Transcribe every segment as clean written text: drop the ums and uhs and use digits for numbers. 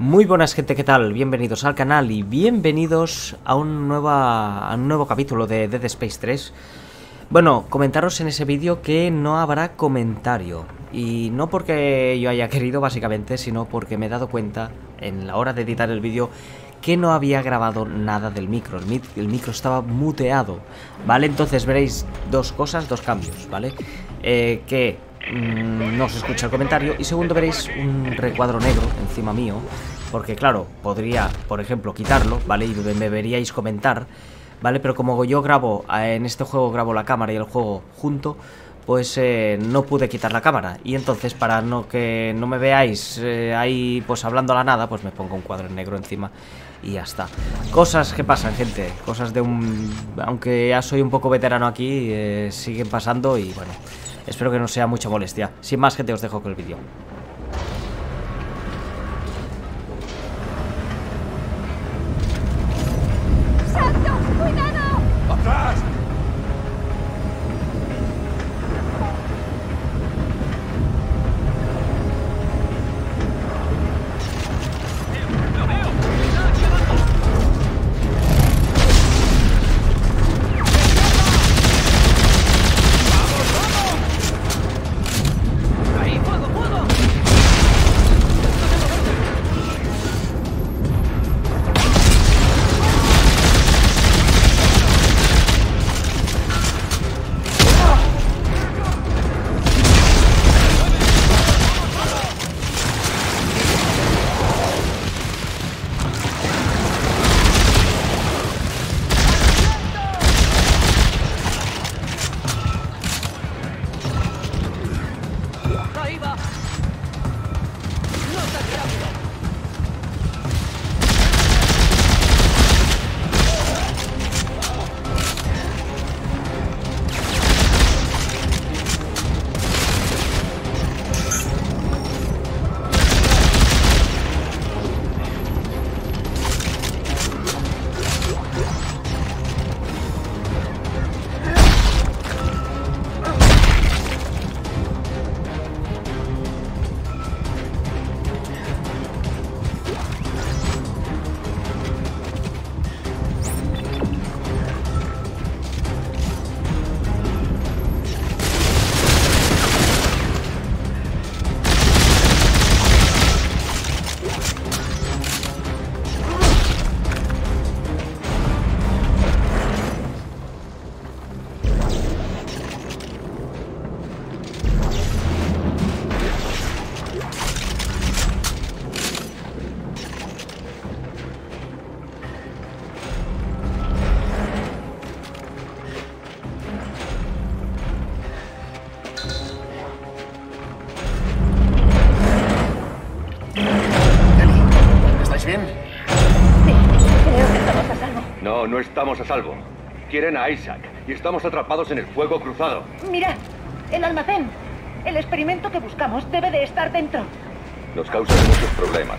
Muy buenas gente, ¿qué tal? Bienvenidos al canal y bienvenidos a un nuevo capítulo de Dead Space 3. Bueno, comentaros en ese vídeo que no habrá comentario. Y no porque yo haya querido, básicamente, sino porque me he dado cuenta en la hora de editar el vídeo que no había grabado nada del micro. El micro estaba muteado, ¿vale? Entonces veréis dos cosas, dos cambios, ¿vale? Que no se escucha el comentario. Y segundo, veréis un recuadro negro encima mío, porque claro, podría, por ejemplo, quitarlo, ¿vale? Y me veríais comentar, ¿vale? Pero como yo grabo, en este juego grabo la cámara y el juego junto, pues no pude quitar la cámara. Y entonces, para no que no me veáis ahí pues hablando a la nada, pues me pongo un cuadro negro encima y ya está. Cosas que pasan, gente. Cosas de un... Aunque ya soy un poco veterano aquí, siguen pasando y bueno, espero que no sea mucha molestia. Sin más, gente, os dejo con el vídeo. ¡Santos, cuidado! ¡Atrás! ¡Lo veo! ¡Está aquí abajo! No estamos a salvo. Quieren a Isaac y estamos atrapados en el fuego cruzado. Mirad, el almacén. El experimento que buscamos debe de estar dentro. Nos causa muchos problemas.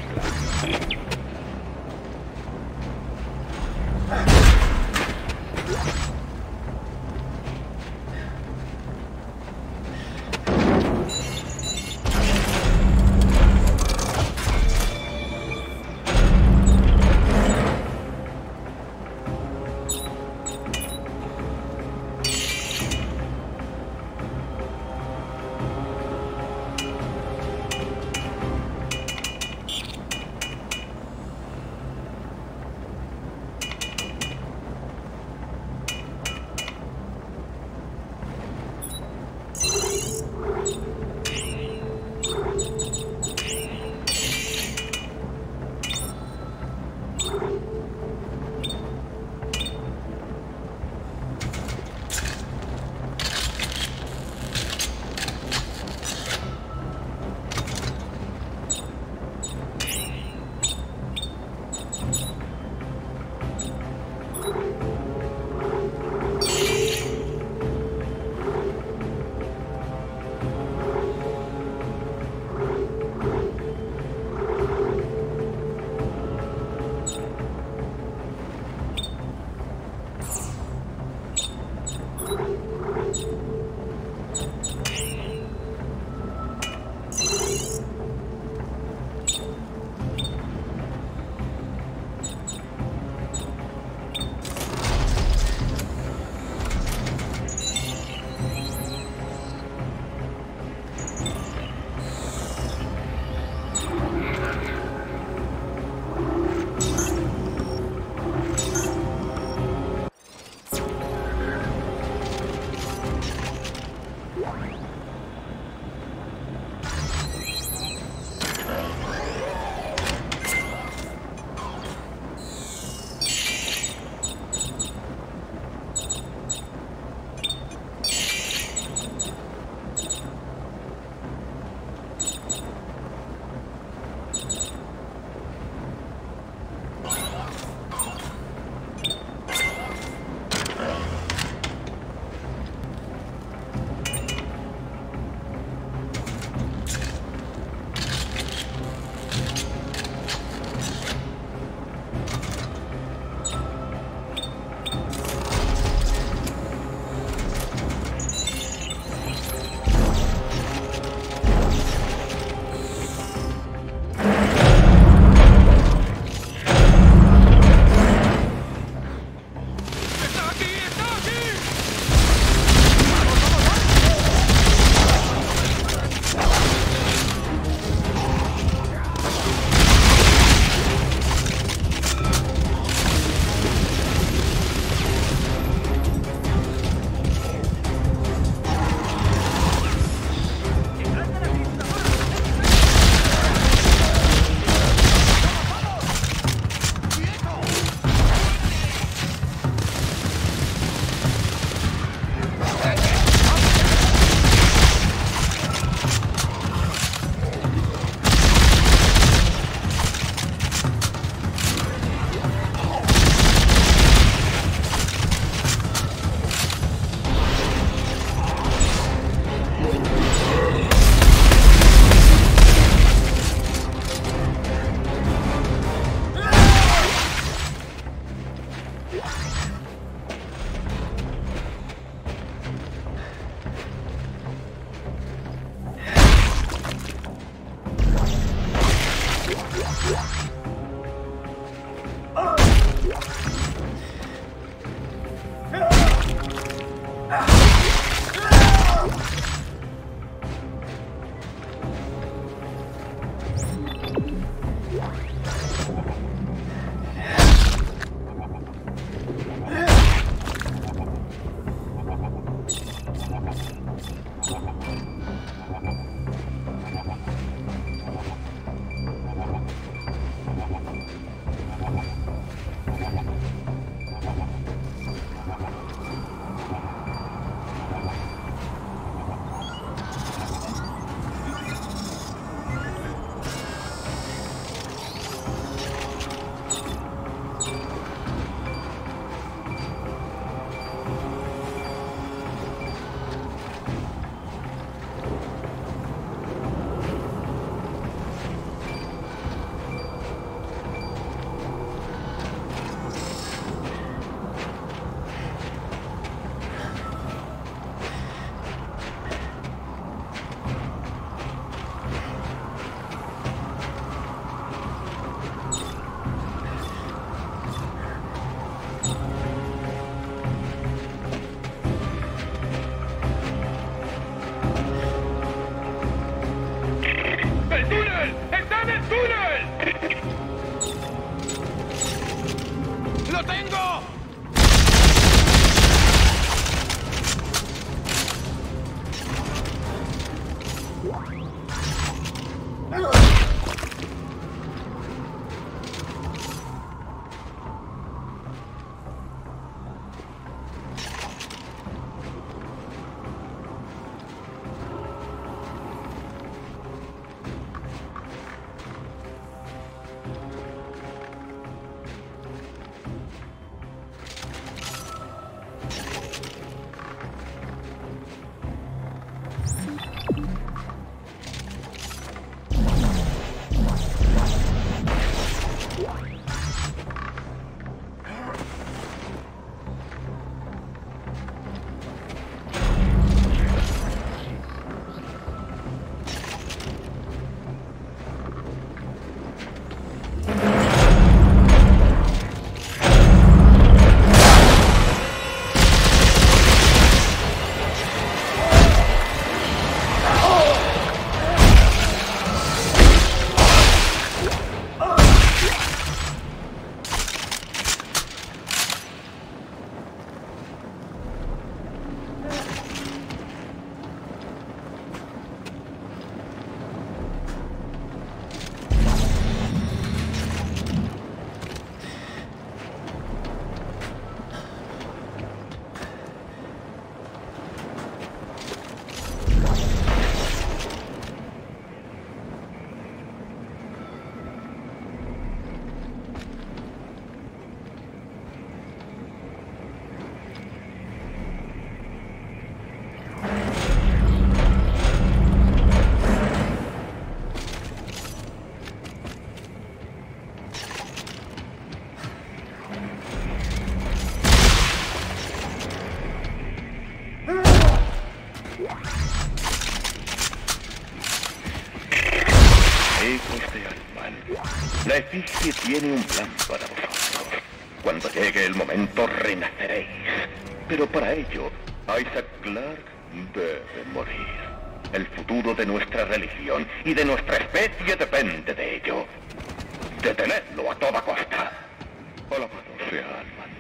La especie tiene un plan para vosotros. Cuando llegue el momento renaceréis. Pero para ello, Isaac Clarke debe morir. El futuro de nuestra religión y de nuestra especie depende de ello. Detenedlo a toda costa. Alabado sea Alman.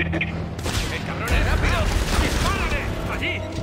¡Cabrones, rápido! ¡Dispárale! ¡Allí!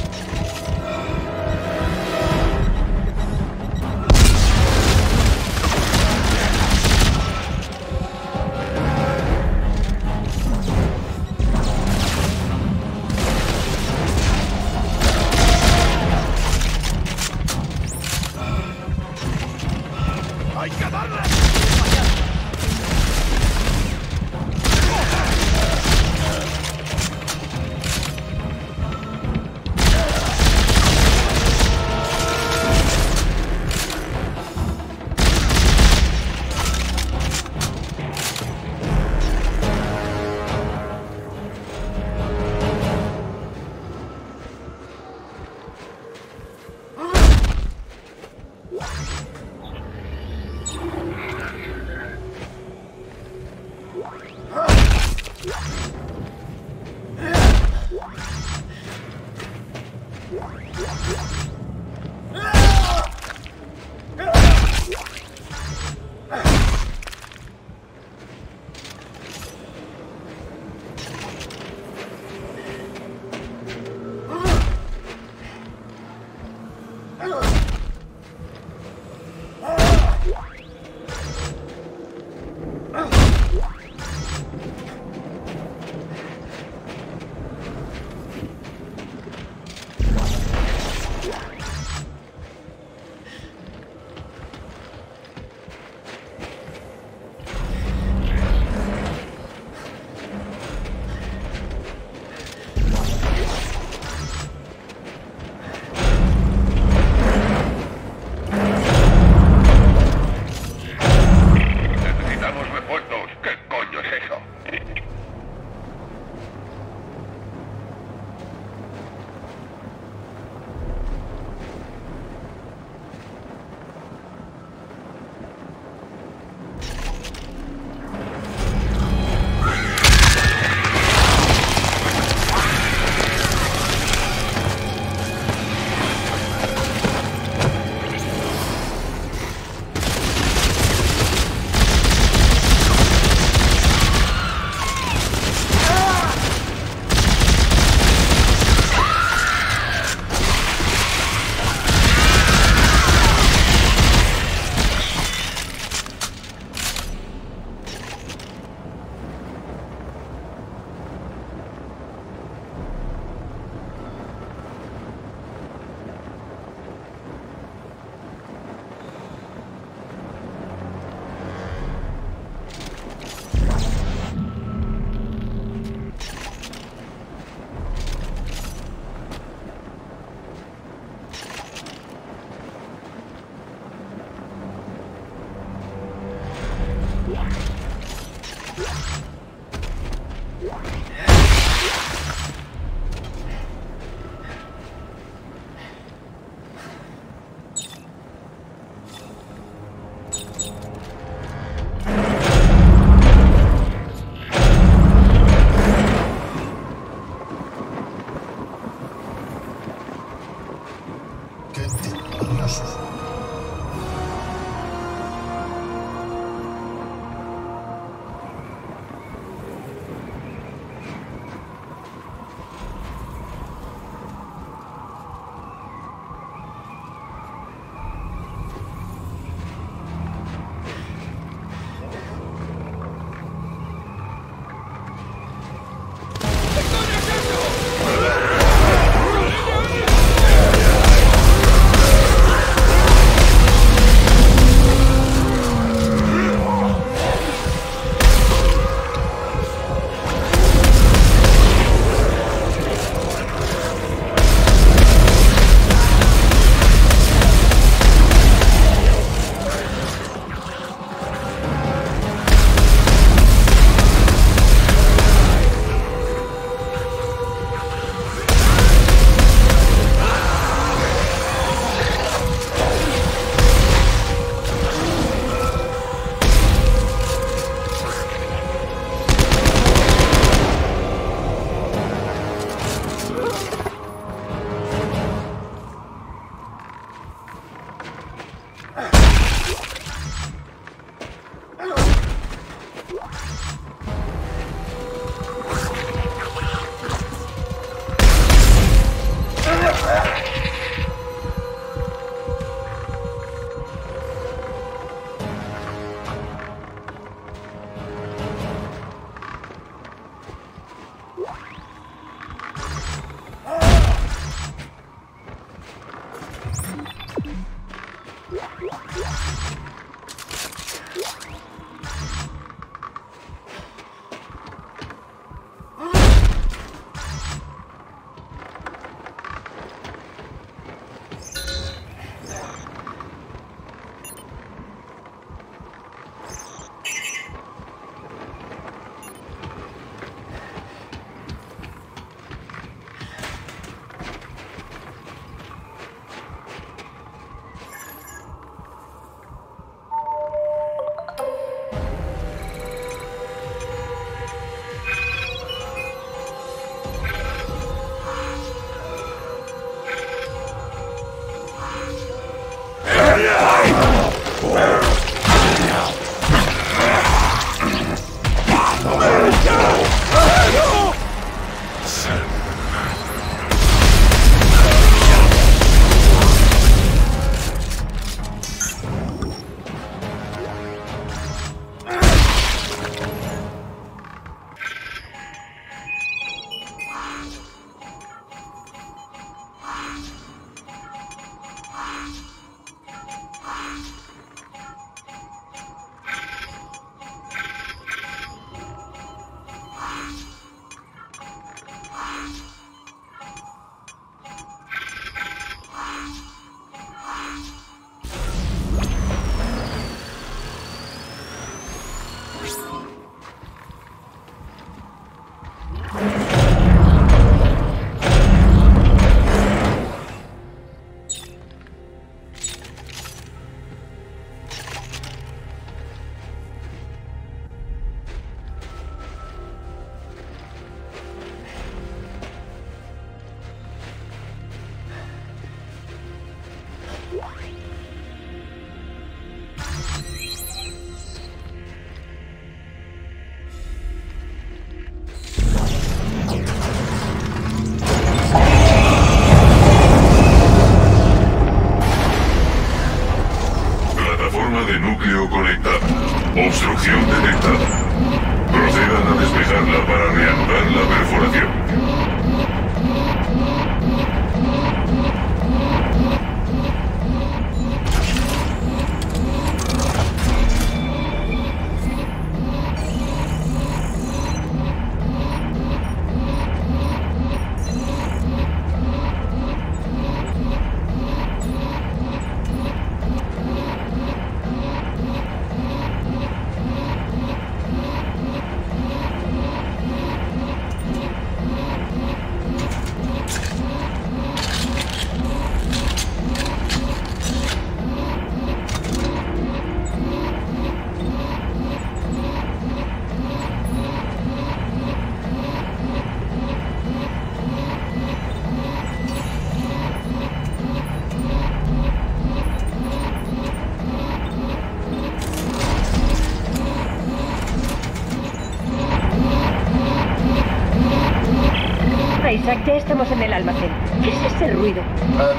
Isaac, ya estamos en el almacén. ¿Qué es ese ruido?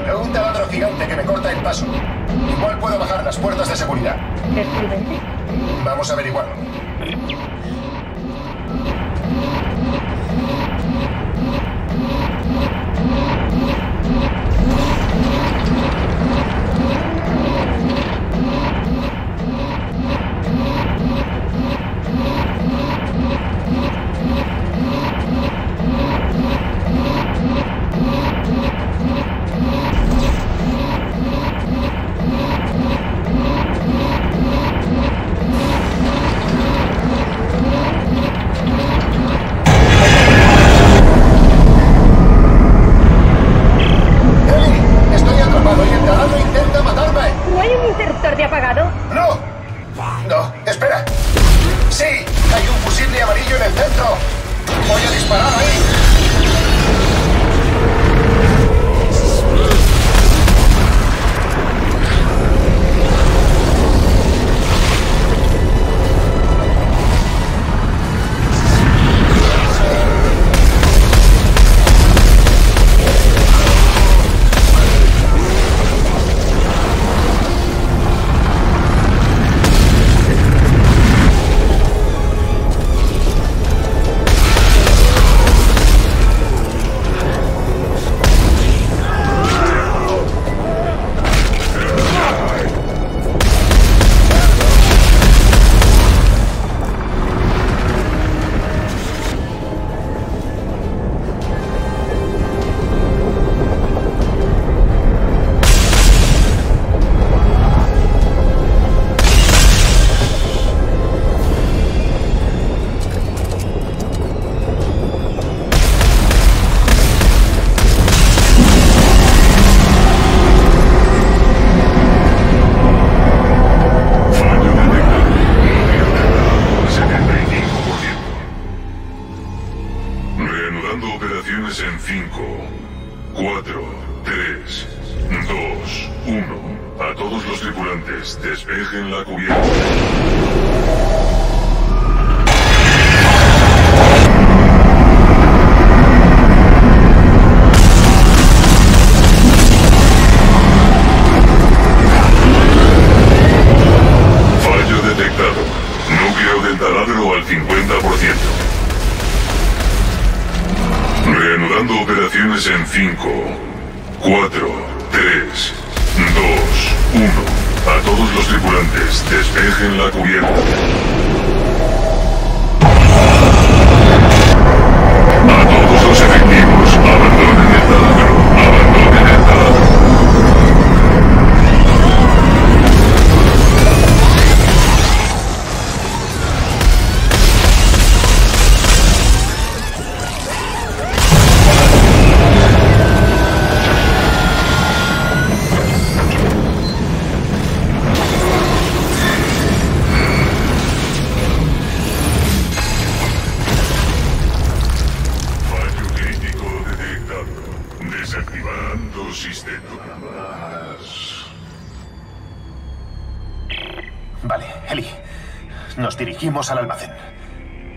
Pregunta al otro gigante que me corta el paso. Igual puedo bajar las puertas de seguridad. ¿Es prudente? Vamos a averiguarlo. Desactivando sistemas. Vale, Eli. Nos dirigimos al almacén.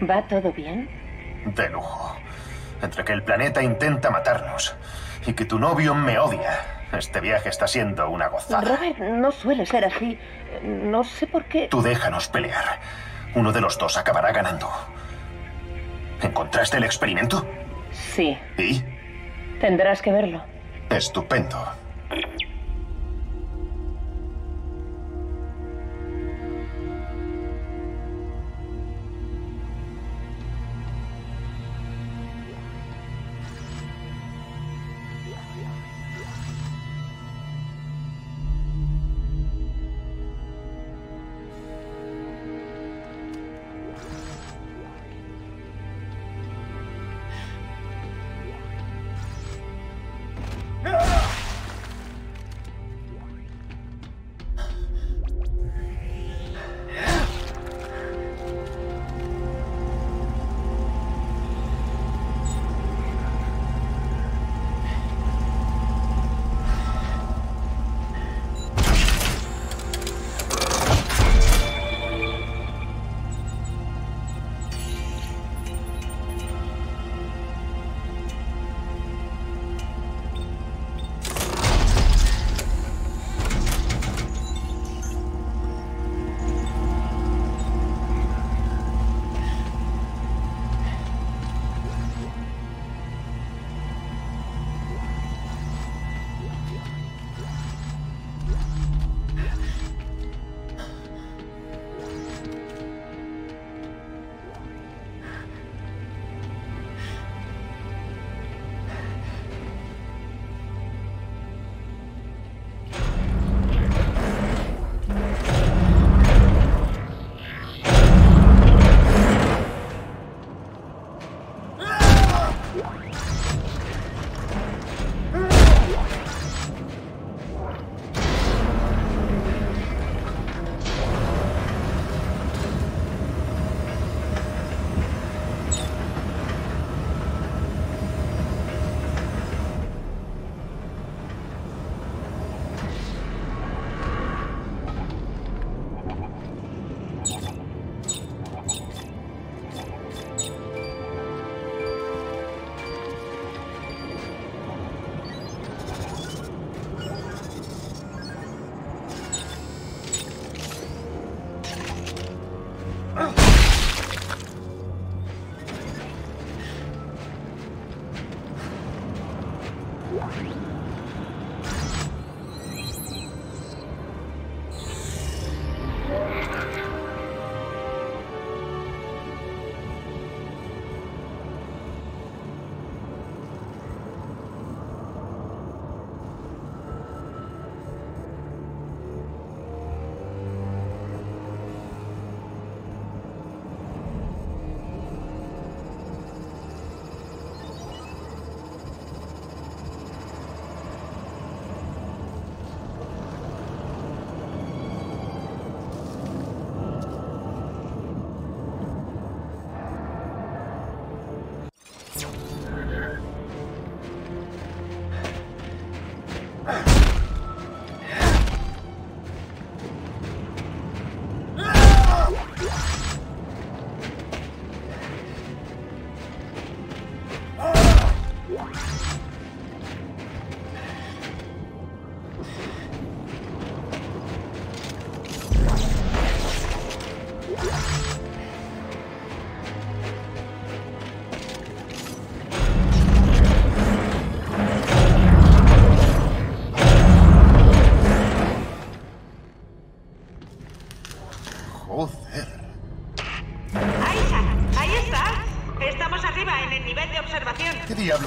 ¿Va todo bien? De lujo. Entre que el planeta intenta matarnos y que tu novio me odia, este viaje está siendo una gozada. Robert, no suele ser así. No sé por qué... Tú déjanos pelear. Uno de los dos acabará ganando. ¿Encontraste el experimento? Sí. ¿Y? Tendrás que verlo. Estupendo.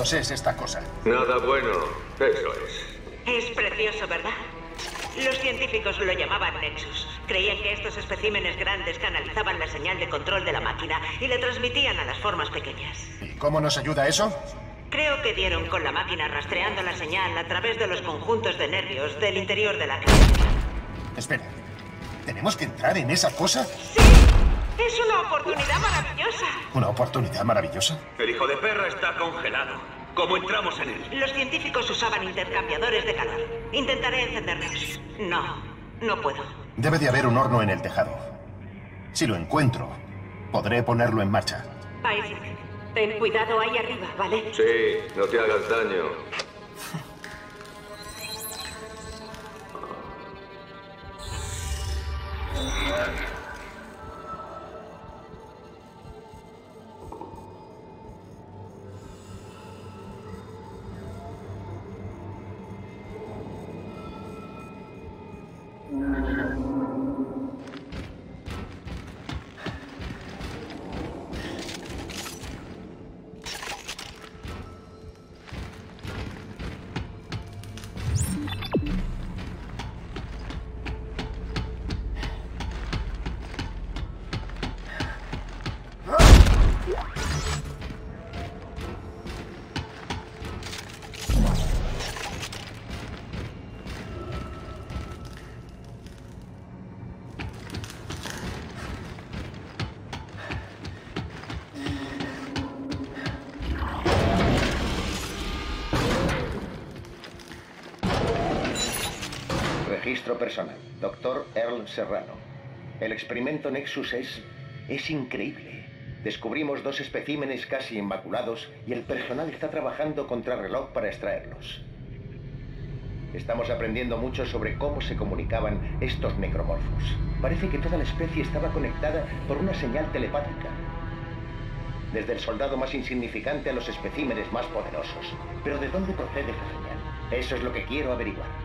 Es esta cosa. Nada bueno, eso es. Es precioso, ¿verdad? Los científicos lo llamaban Nexus. Creían que estos especímenes grandes canalizaban la señal de control de la máquina y la transmitían a las formas pequeñas. ¿Y cómo nos ayuda eso? Creo que dieron con la máquina rastreando la señal a través de los conjuntos de nervios del interior de la criatura. Espera, ¿tenemos que entrar en esa cosa? ¡Sí! ¡Es una oportunidad maravillosa! ¿Una oportunidad maravillosa? El hijo de perra está congelado. ¿Cómo entramos en él? Los científicos usaban intercambiadores de calor. Intentaré encenderlos. No, No puedo. Debe de haber un horno en el tejado. Si lo encuentro, podré ponerlo en marcha. Isaac, ten cuidado ahí arriba, ¿vale? Sí, no te hagas daño. Registro personal, Dr. Earl Serrano. El experimento Nexus es increíble. Descubrimos dos especímenes casi inmaculados y el personal está trabajando contra reloj para extraerlos. Estamos aprendiendo mucho sobre cómo se comunicaban estos necromorfos. Parece que toda la especie estaba conectada por una señal telepática. Desde el soldado más insignificante a los especímenes más poderosos. Pero ¿de dónde procede esa señal? Eso es lo que quiero averiguar.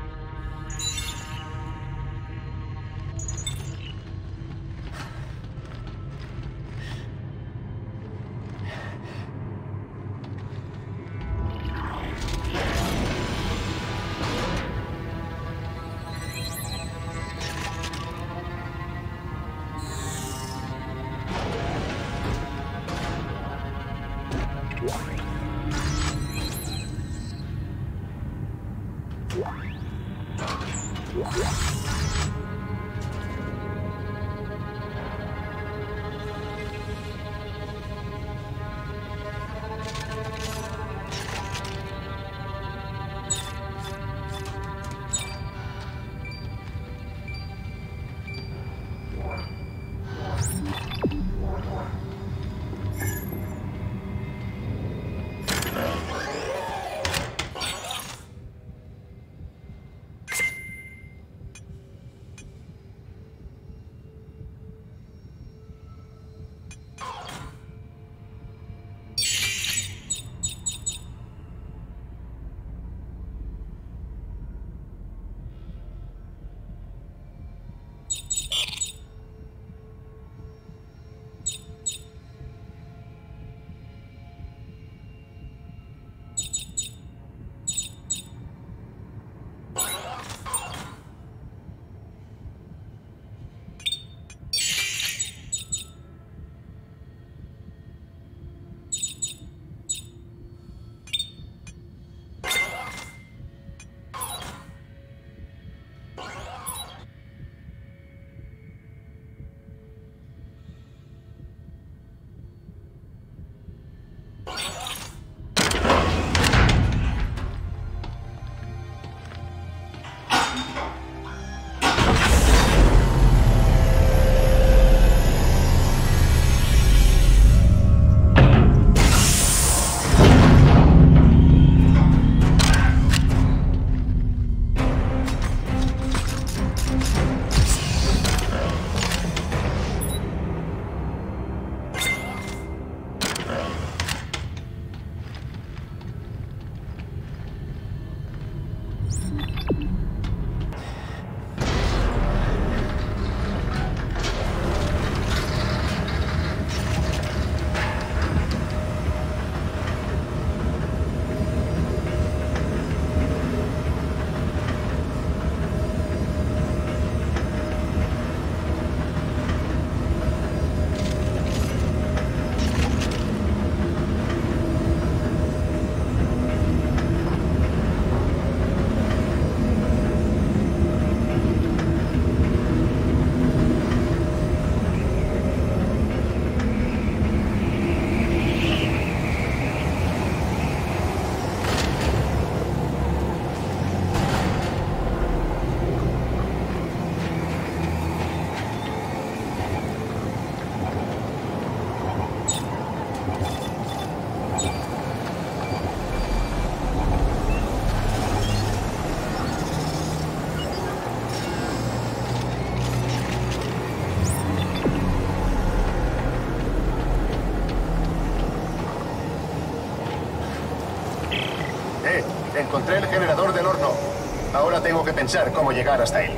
Ahora tengo que pensar cómo llegar hasta él.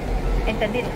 Entendido.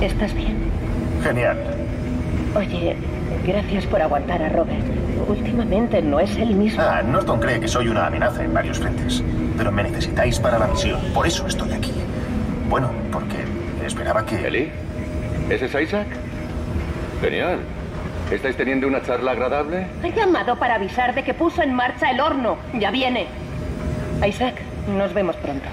¿Estás bien? Genial. Oye, gracias por aguantar a Robert. Últimamente no es el mismo. Ah, Norton cree que soy una amenaza en varios frentes, pero me necesitáis para la misión. Por eso estoy aquí. Bueno, porque esperaba que... ¿Eli? ¿Ese es Isaac? Genial. ¿Estáis teniendo una charla agradable? He llamado para avisar de que puso en marcha el horno. Ya viene. Isaac, nos vemos pronto.